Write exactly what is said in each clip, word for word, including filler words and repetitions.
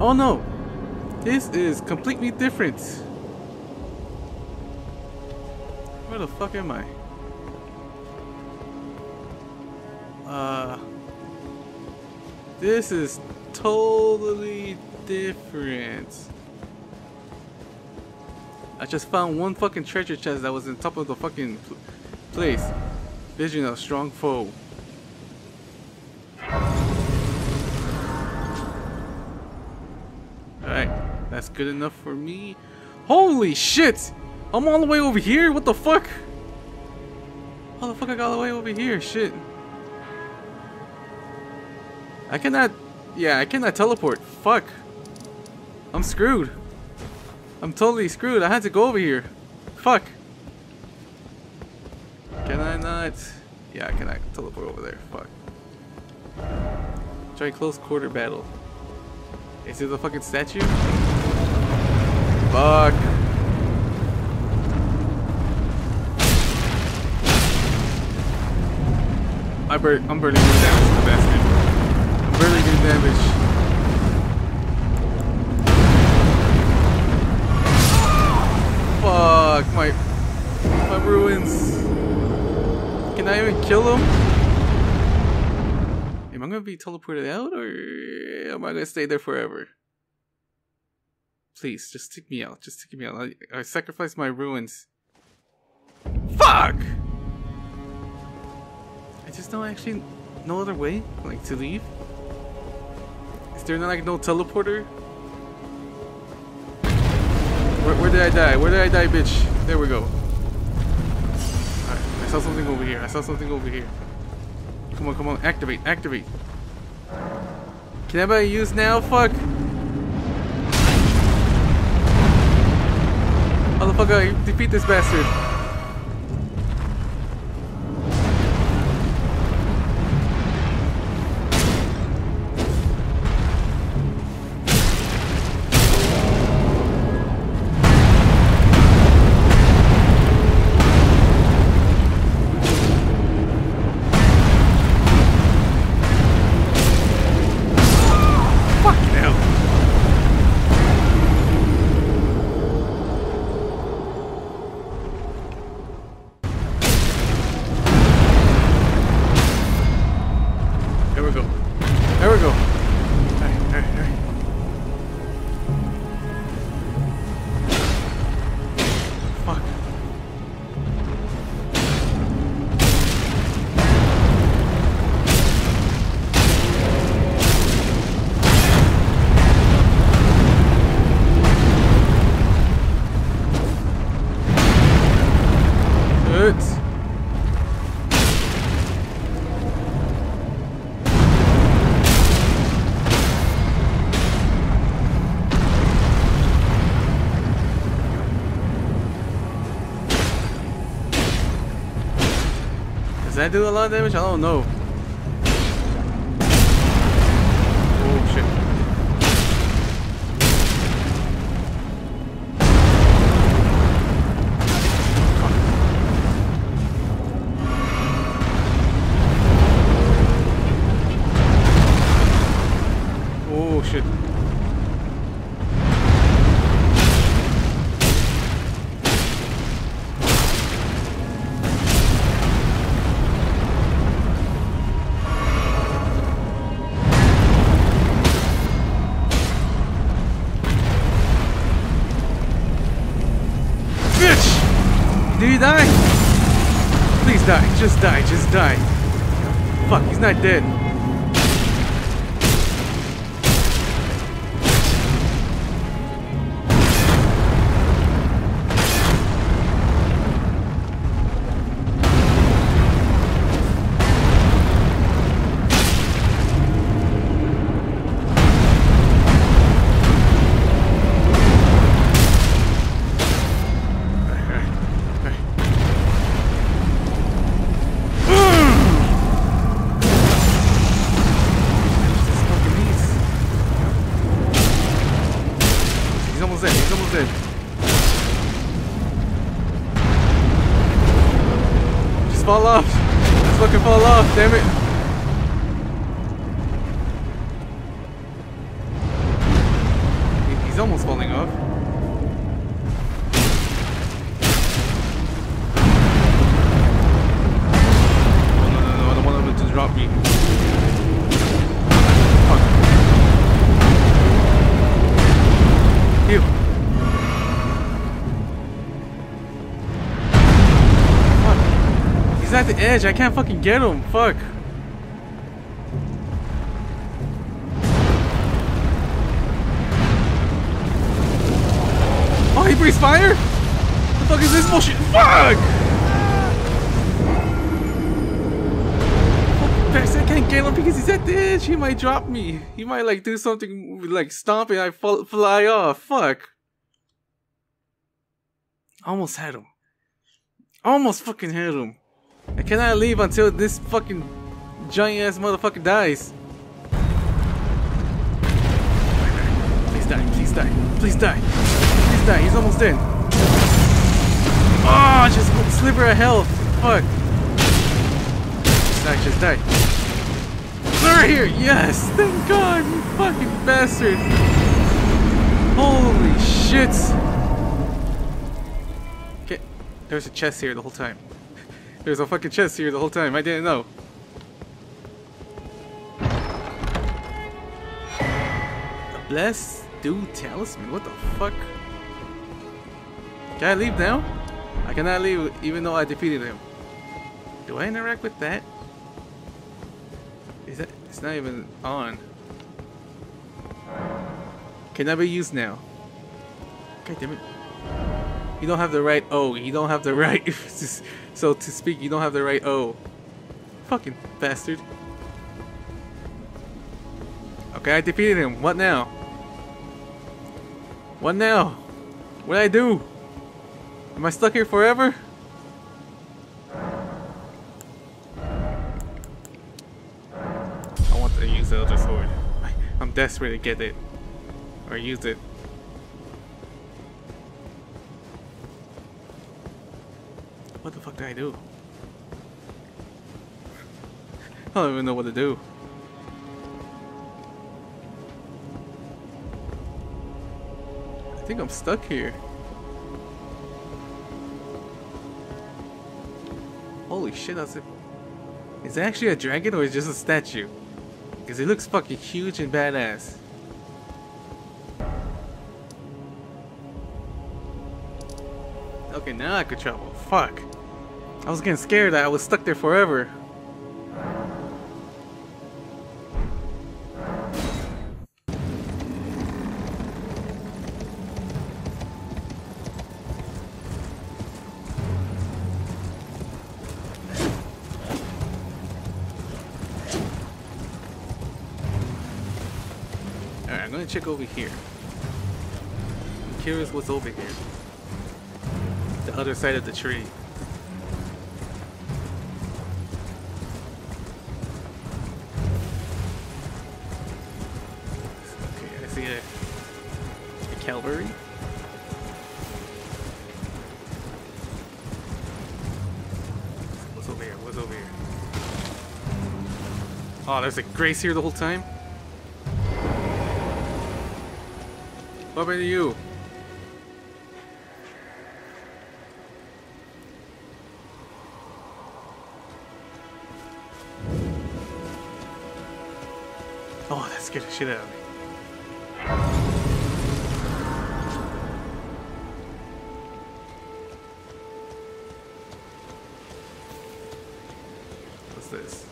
Oh no! This is completely different. Where the fuck am I? Uh... This is totally different. I just found one fucking treasure chest that was on top of the fucking pl place. Vision of strong foe. Alright, that's good enough for me. Holy shit! I'm all the way over here? What the fuck? How the fuck I got all the way over here? Shit. I cannot... Yeah, I cannot teleport. Fuck. I'm screwed. I'm totally screwed. I had to go over here. Fuck. Can I not? Yeah, I cannot teleport over there. Fuck. Try close quarter battle. Is it the fucking statue? Fuck. I bur I'm burning the damage to the basket. I'm barely doing damage. Fuck, my, my ruins. Can I even kill them? Am I gonna be teleported out or am I gonna stay there forever? Please, just take me out. Just take me out. I, I sacrificed my ruins. Fuck! I just don't actually no other way like to leave. Is there not like no teleporter? Where, where did I die? Where did I die, bitch? There we go. Alright, I saw something over here. I saw something over here. Come on, come on. Activate, activate. Can anybody use now? Fuck. How the fuck I defeat this bastard? Did I do a lot of damage? I don't know. Oh shit. Oh shit. Did he die? Please die. Just die. Just die. Fuck, he's not dead. Fall off! Let's fucking fall off, damn it! He's almost falling off. Oh, no, no, no, I don't want him to drop me. Fuck. Ew. Fuck. He's at the edge. I can't fucking get him. Fuck. He breathes fire? The fuck is this bullshit? Fuck! I can't get him because he's at the edge. He might drop me. He might like do something like stomp and I fall, fly off. Fuck. Almost had him. Almost fucking had him. I cannot leave until this fucking giant ass motherfucker dies. Please die. Please die. Please die. That. He's almost in. Oh, just a sliver of health. Fuck. Just die, just die. We're here. Yes, thank God, you fucking bastard. Holy shit. Okay, there was a chest here the whole time. There was a fucking chest here the whole time. I didn't know. A blessed dude talisman. What the fuck? Can I leave now? I cannot leave even though I defeated him. Do I interact with that? Is that... It's not even on. Can I be used now? God damn it. You don't have the right O. You don't have the right... so to speak, you don't have the right O. Fucking bastard. Okay, I defeated him. What now? What now? What did I do? Am I stuck here forever? I want to use the other sword. I, I'm desperate to get it. Or use it. What the fuck did I do? I don't even know what to do. I think I'm stuck here. Holy shit, that's it. Is it actually a dragon or is it just a statue? Because it looks fucking huge and badass. Okay, now I could travel. Fuck. I was getting scared that I was stuck there forever. Check over here. I'm curious what's over here. The other side of the tree. Okay, I see a, a cavalry. What's over here? What's over here? Oh, there's a grace here the whole time? What happened to you? Oh, that scared the shit out of me. What's this?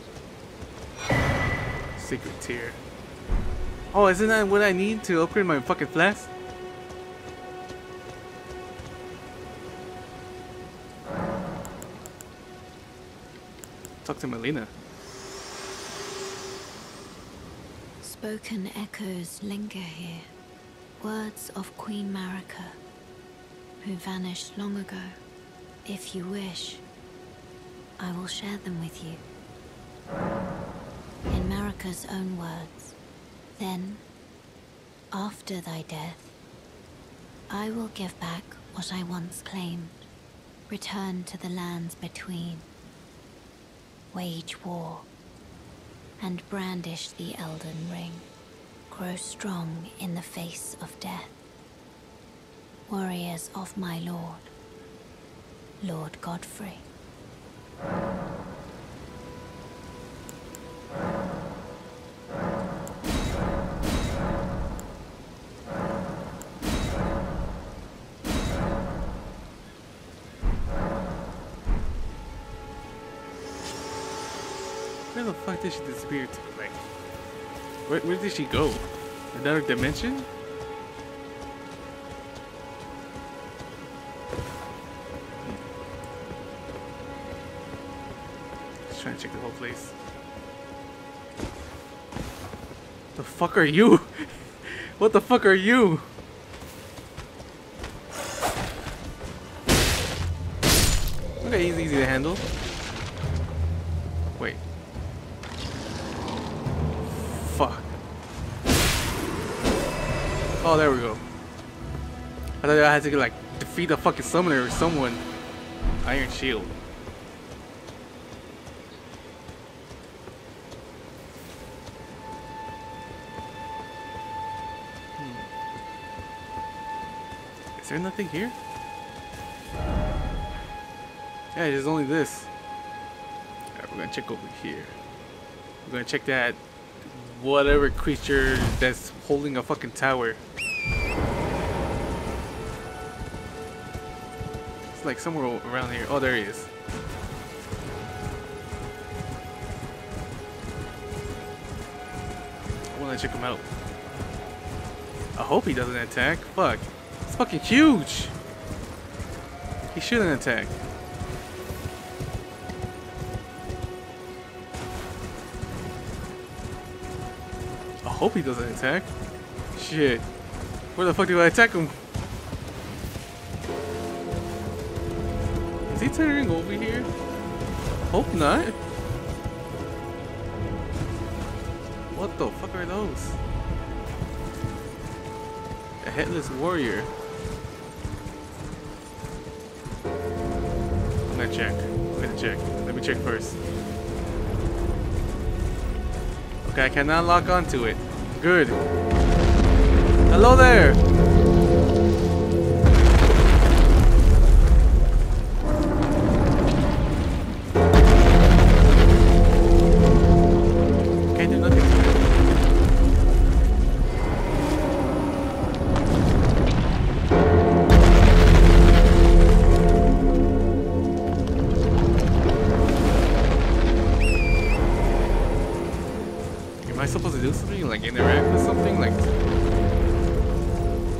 Secret tier. Oh, isn't that what I need to upgrade my fucking flask? Talk to Melina. Spoken echoes linger here. Words of Queen Marika, who vanished long ago. If you wish, I will share them with you. In Marika's own words. Then, after thy death, I will give back what I once claimed. Return to the lands between. Wage war, and brandish the Elden Ring. Grow strong in the face of death. warriors of my lord, Lord Godfrey. Where the fuck did she disappear to? Like, where, where did she go? Another dimension? Just trying to check the whole place. The fuck are you? What the fuck are you? Okay, he's easy to handle. Wait. Fuck. Oh, there we go. I thought I had to like defeat a fucking summoner or someone. Iron Shield. Hmm. Is there nothing here? Yeah, there's only this. Alright, we're gonna check over here. We're gonna check that whatever creature that's holding a fucking tower. It's like somewhere around here. Oh, there he is. I wanna check him out. I hope he doesn't attack. Fuck. It's fucking huge. He shouldn't attack. Hope he doesn't attack. Shit. Where the fuck do I attack him? Is he turning over here? Hope not. What the fuck are those? A headless warrior. I'm gonna check. I'm gonna check. Let me check first. Okay, I cannot lock onto it. Good. Hello there! Can't do nothing to it. Am I supposed to do something? Like interact with something? Like,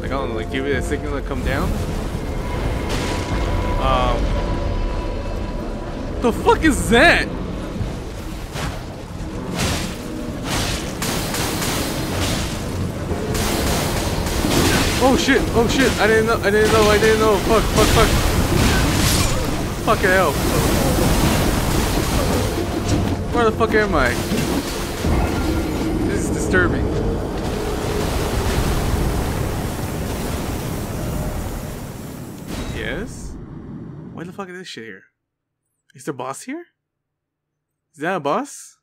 like I don't know, like give it a signal to come down? Um, the fuck is that? Oh shit, oh shit, I didn't know, I didn't know, I didn't know, fuck, fuck, fuck. Fucking hell. Where the fuck am I? This is disturbing. Yes? Why the fuck is this shit here? Is there a boss here? Is that a boss?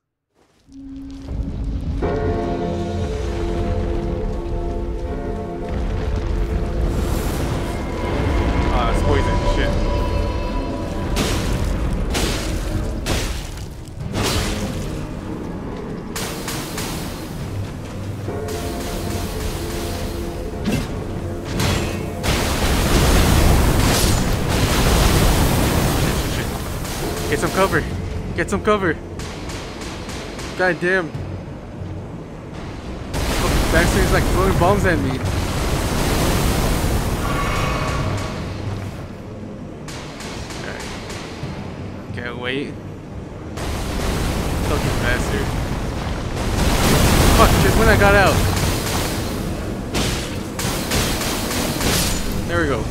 Ah, it's poison. Shit. Get some cover! Get some cover! God damn! Oh, Baxter's like throwing bombs at me! Alright. Can't wait. Fucking bastard. Fuck, just when I got out! There we go.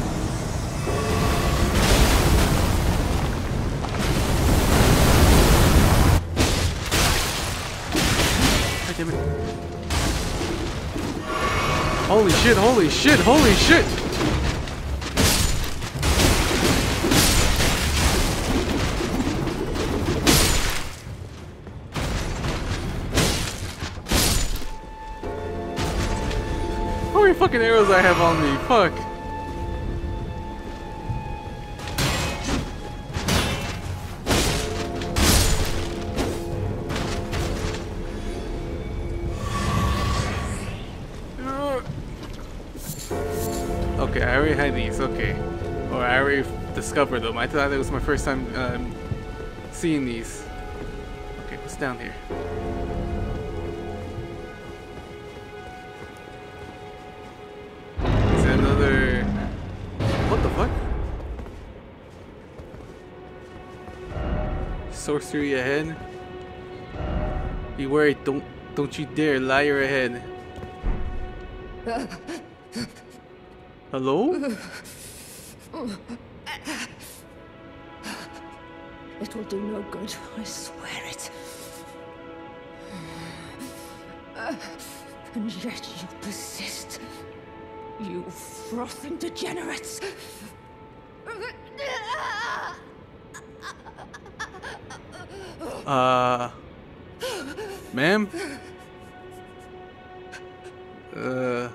Holy shit, holy shit, holy shit! How many fucking arrows I have on me? Fuck! Okay, I already had these, okay. Or I already discovered them. I thought it was my first time um, seeing these. Okay, what's down here? Is that another... What the fuck? Sorcery ahead? Be wary, don't, don't you dare, liar ahead. Hello? It will do no good, I swear it. And yet you persist. You frothing degenerates. Uh... Ma'am? Uh...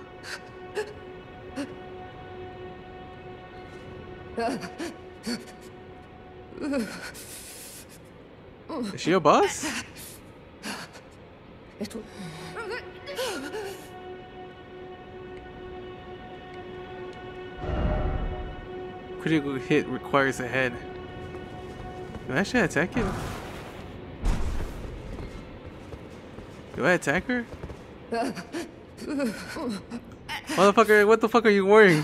Is she a boss? It will... Critical hit requires a head. Do I actually attack him? Do I attack her? Motherfucker, what the fuck are you wearing?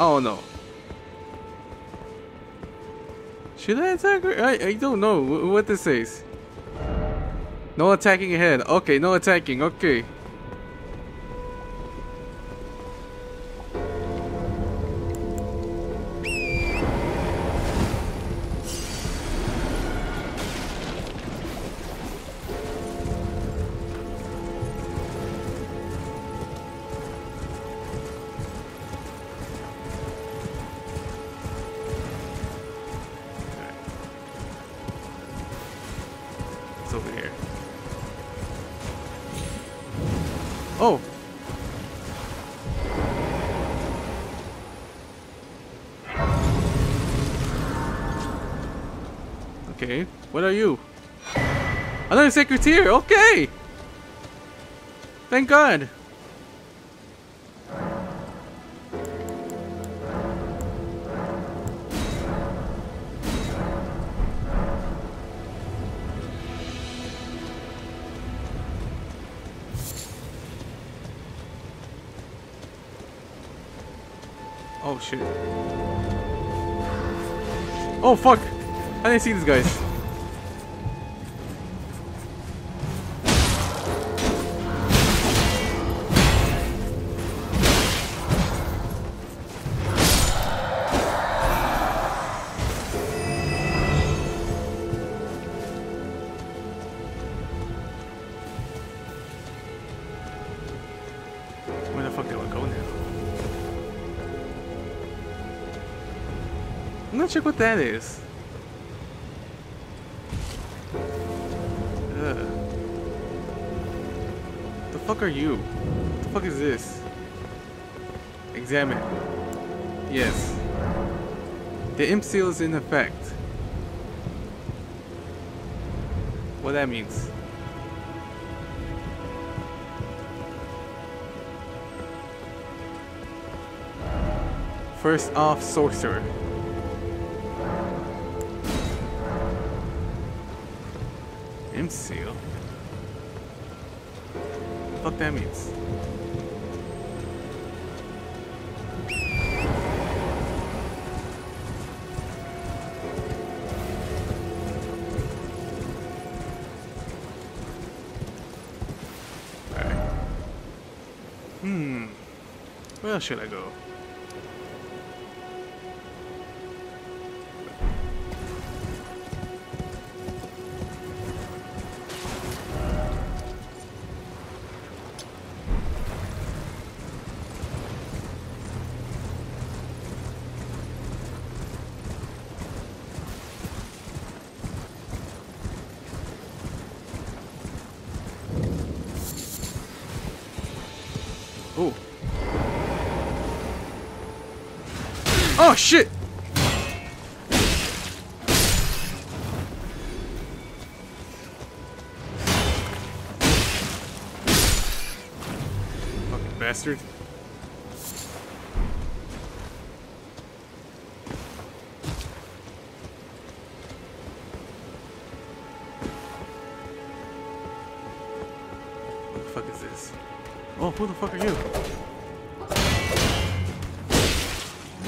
Oh no. Should I attack her? I, I don't know what this is. No attacking ahead. Okay, no attacking. Okay. Oh! Okay, what are you? Another secretary! Okay! Thank God! Oh shit. Oh fuck! I didn't see these guys. Where the fuck do I go now? I'm not sure what that is. Ugh. The fuck are you? What the fuck is this? Examine. Yes. The imp seal is in effect. What that means? First off, sorcerer. Imp seal? What that means? Alright. Hmm. Where else should I go? Oh. Oh shit. bastard. What the fuck is this? Oh, who the fuck are you?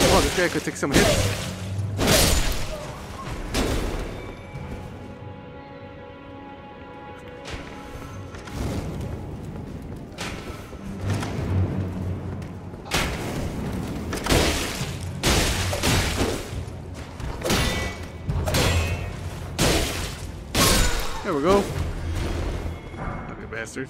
Oh, this guy could take some hits. There we go. Fucking bastard.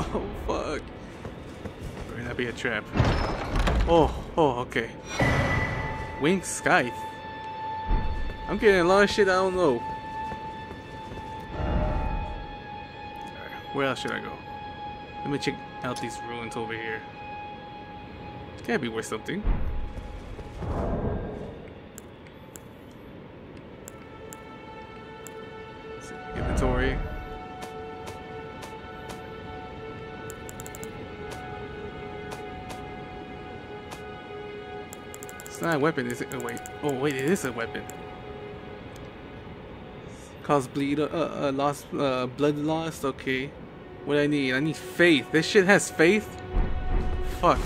Oh, fuck. Better not be a trap. Oh, oh, okay. Wing Scythe. I'm getting a lot of shit I don't know. Alright, where else should I go? Let me check out these ruins over here. It can't be worth something. See, inventory. It's not a weapon, is it? Oh wait. Oh wait, it is a weapon. Cause bleed. Uh, uh lost. Uh, blood loss. Okay. What I need? I need faith. This shit has faith? Fuck.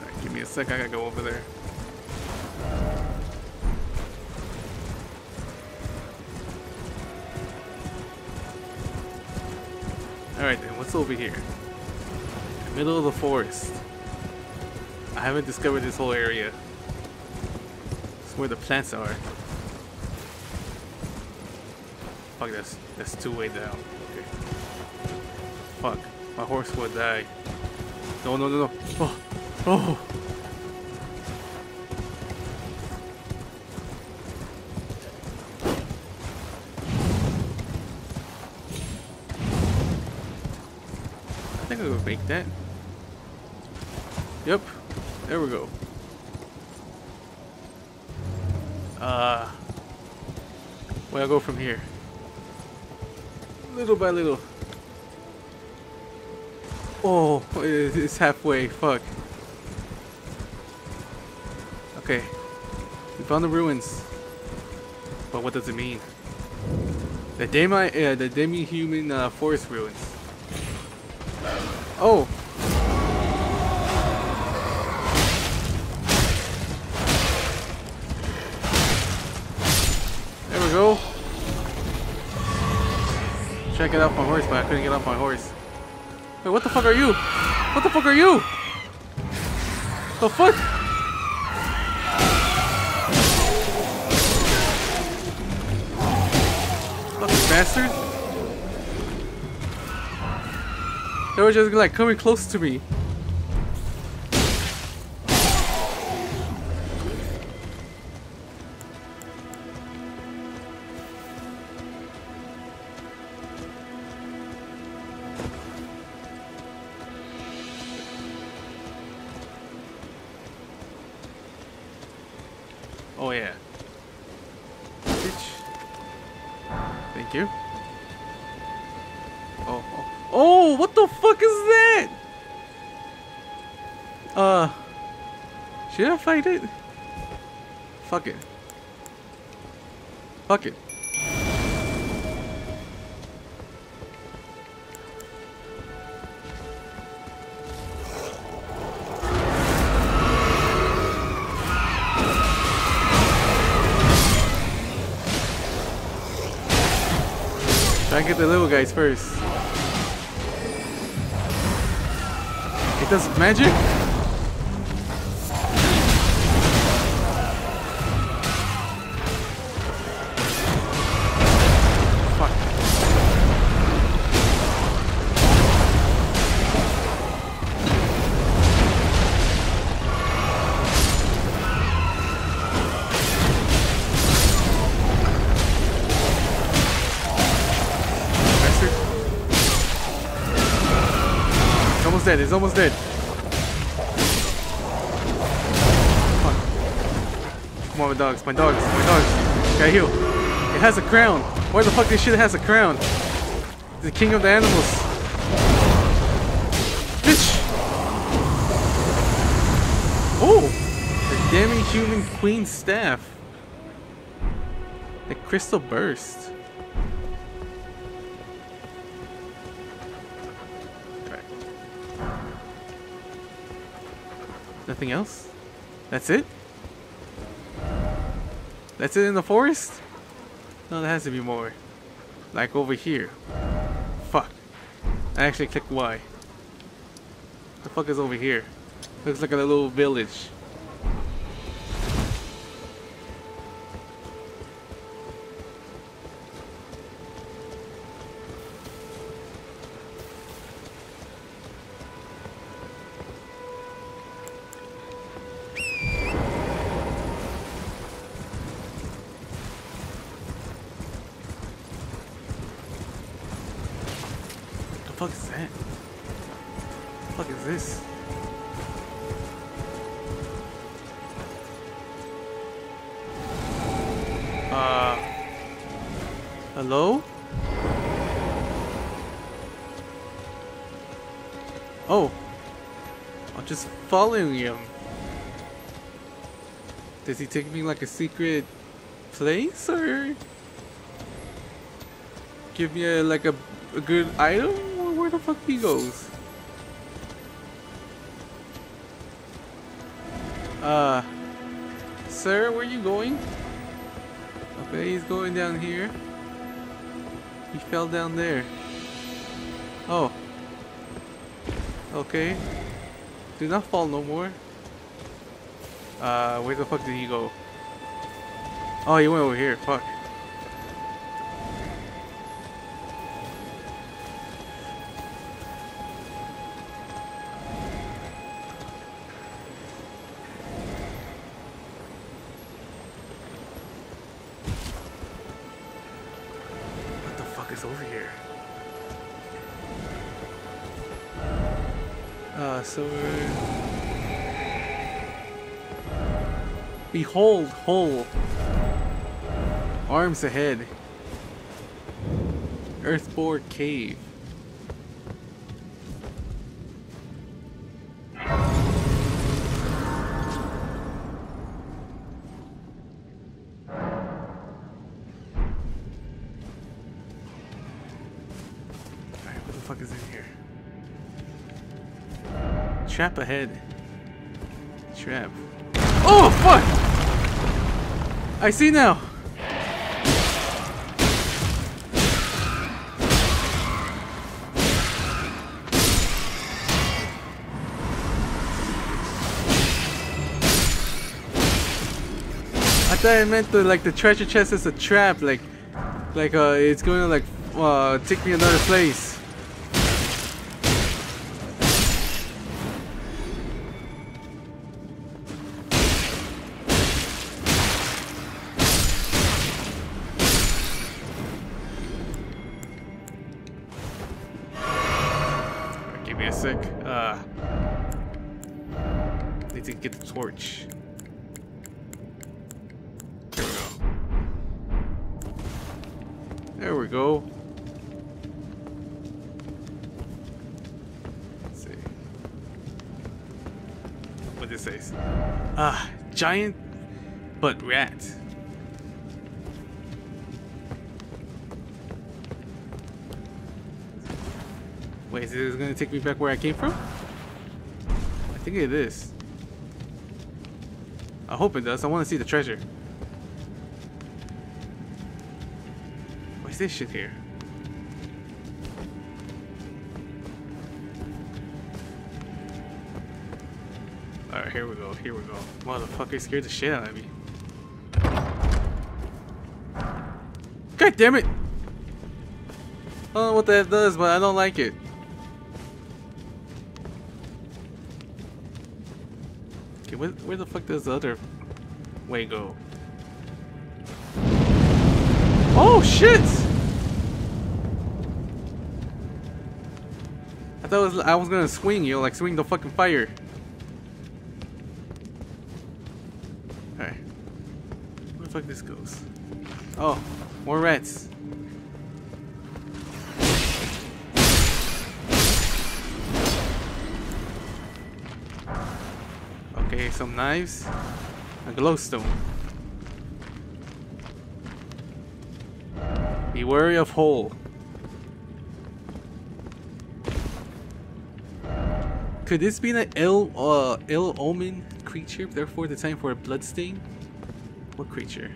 Alright, give me a sec. I gotta go over there. Alright then, what's over here? The middle of the forest. I haven't discovered this whole area. It's where the plants are. Fuck, that's that's two way down. Okay. Fuck, my horse will die. No, no, no, no. Oh, oh. I think I would make that. Yep. There we go. Uh, where I go from here? Little by little. Oh, it's halfway. Fuck. Okay. We found the ruins. But what does it mean? The demi, uh, the demi-human uh, forest ruins. Oh! There we go! Trying to get off my horse, but I couldn't get off my horse. Wait, what the fuck are you? What the fuck are you? The fuck? Fucking bastard! They were just like coming close to me. Oh yeah. Bitch. Thank you. Oh, oh. Oh, what the fuck is that? Uh, should I fight it? Fuck it. Fuck it. Try and get the little guys first. It does magic? Fuck. dead, he's almost dead. Fuck. Come on, my dogs, my dogs, my dogs. Gotta heal. It has a crown. Why the fuck this shit has a crown? The king of the animals. Bitch! Oh! The damning human queen staff. The crystal burst. Nothing else? That's it? That's it in the forest? No, there has to be more. Like over here. Fuck. I actually clicked Y. The fuck is over here? Looks like a little village. What the fuck is that? What the fuck is this? Uh... Hello? Oh! I'm just following him. Does he take me like a secret place or... give me a, like a, a good item? Where the fuck he goes? Uh, sir, where are you going? Okay, he's going down here. He fell down there. Oh. Okay. Do not fall no more. Uh, where the fuck did he go? Oh, he went over here. Fuck. Over here. Uh, so we're... behold, whole. Arms ahead. Earthborn cave. What the fuck is in here? Trap ahead. Trap. Oh fuck! I see now. I thought I meant the like the treasure chest is a trap, like, like uh, it's going to like uh, take me another place. Sick. Uh, need to get the torch. Here we go. There we go. Let's see what this says. Ah, uh, giant butt rat. Wait, is this gonna take me back where I came from? I think it is. I hope it does. I want to see the treasure. What's this shit here? Alright, here we go. Here we go. Motherfucker scared the shit out of me. God damn it! I don't know what that does, but I don't like it. Okay, where, where the fuck does the other way go? Oh shit! I I thought was, I was gonna swing, yo, like swing the fucking fire. Alright. Where the fuck this goes? Oh, more rats. Okay, some knives. A glowstone. Be wary of hole. Could this be an ill, uh, ill omen creature? Therefore, the time for a bloodstain. What creature?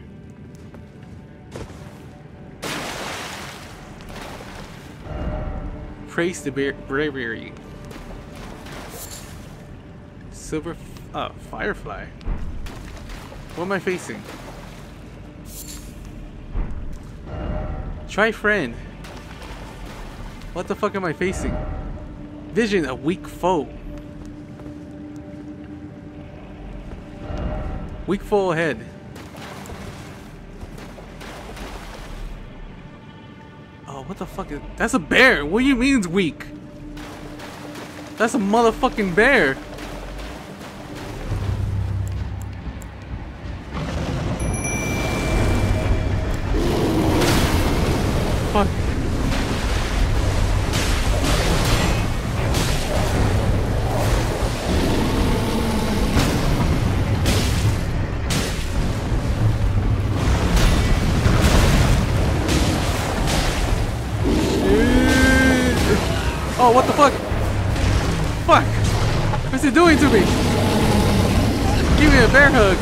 Praise the bravery. Silver, uh, firefly. What am I facing? Try friend. What the fuck am I facing? Vision, a weak foe. Weak foe ahead. Oh, what the fuck is... That's a bear! What do you mean it's weak? That's a motherfucking bear! Fuck. Oh, what the fuck? Fuck! What's it doing to me? Give me a bear hug!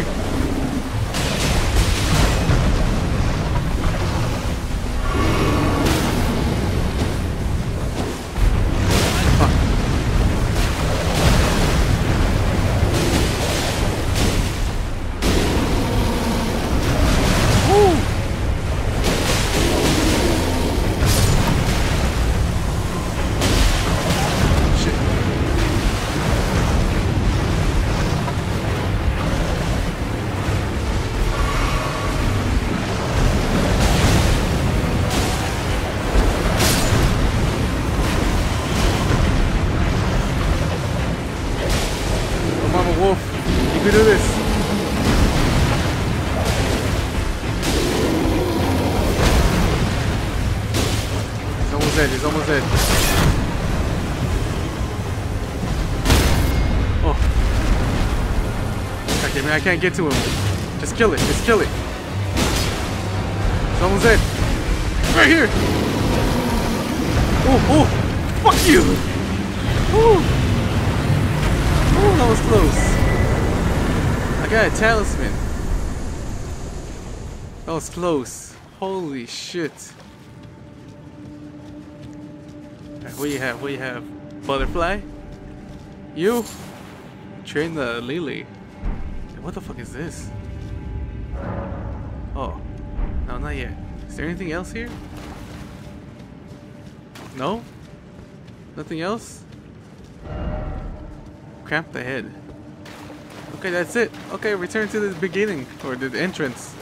He's almost dead. Oh. Okay, man, I can't get to him. Just kill it. Just kill it. He's almost dead. Right here. Oh, oh. Fuck you. Oh. Oh, that was close. I got a talisman. That was close. Holy shit. What do you have? What do you have? Butterfly? You? Train the lily. What the fuck is this? Oh. No, not yet. Is there anything else here? No? Nothing else? Cramp the head. Okay, that's it. Okay, return to the beginning. Or the entrance.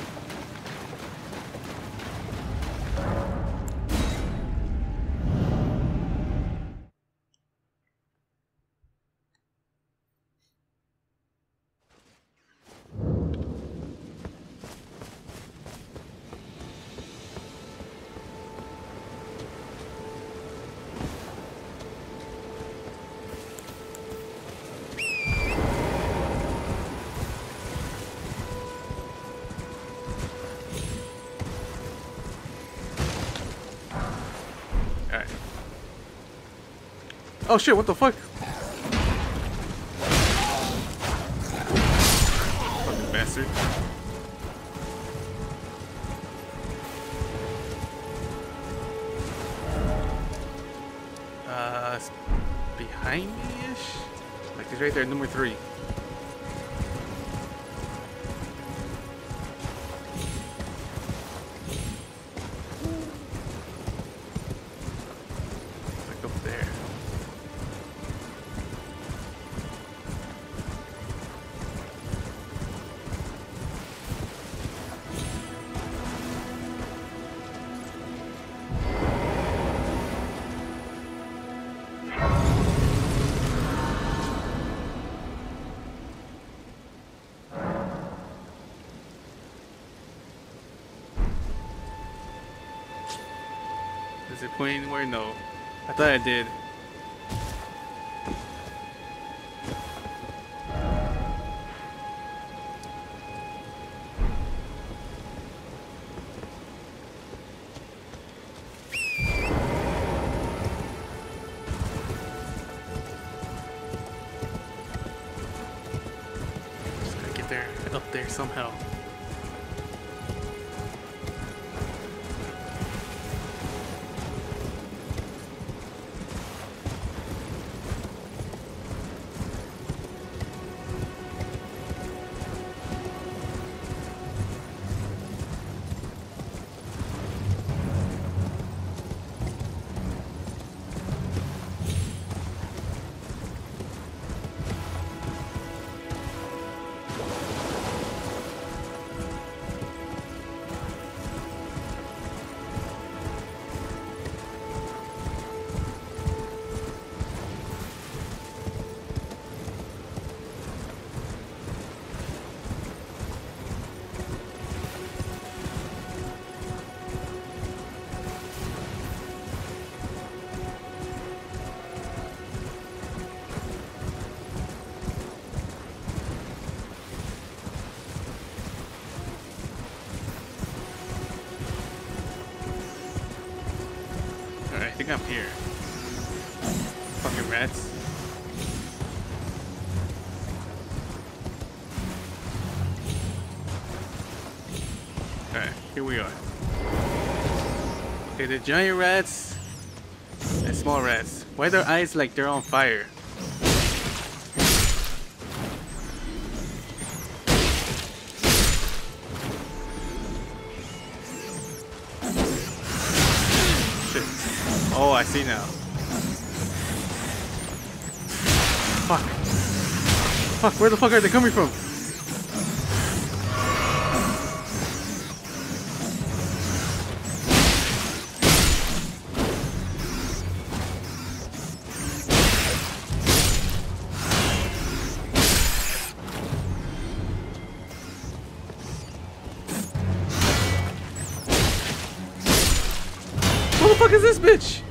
Oh shit, what the fuck? Fucking bastard. Uh, it's behind me-ish? Like it's right there, number three. Is it pointing anywhere? No. I thought I did. Somehow. Up here. Fucking rats. Alright, here we are. Okay, the giant rats and small rats. Why are their eyes like they're on fire? Oh, I see now. Fuck. Fuck, where the fuck are they coming from? What the fuck is this bitch?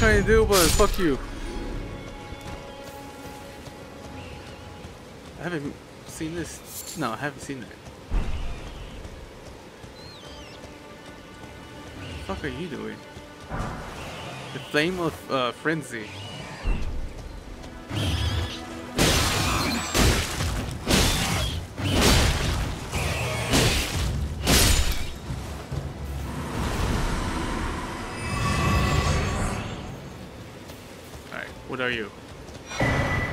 Trying to do, but fuck you. I haven't seen this. No, I haven't seen that. What the fuck are you doing? The flame of uh, frenzy. What are you?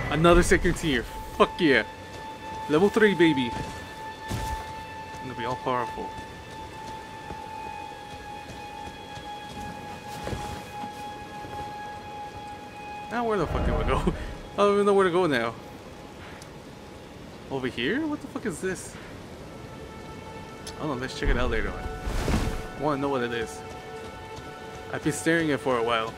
Another second tier. Fuck yeah. Level three, baby. I'm gonna be all powerful. Now where the fuck do I go? I don't even know where to go now. Over here? What the fuck is this? I don't know, let's check it out later on. I wanna know what it is. I've been staring at it for a while.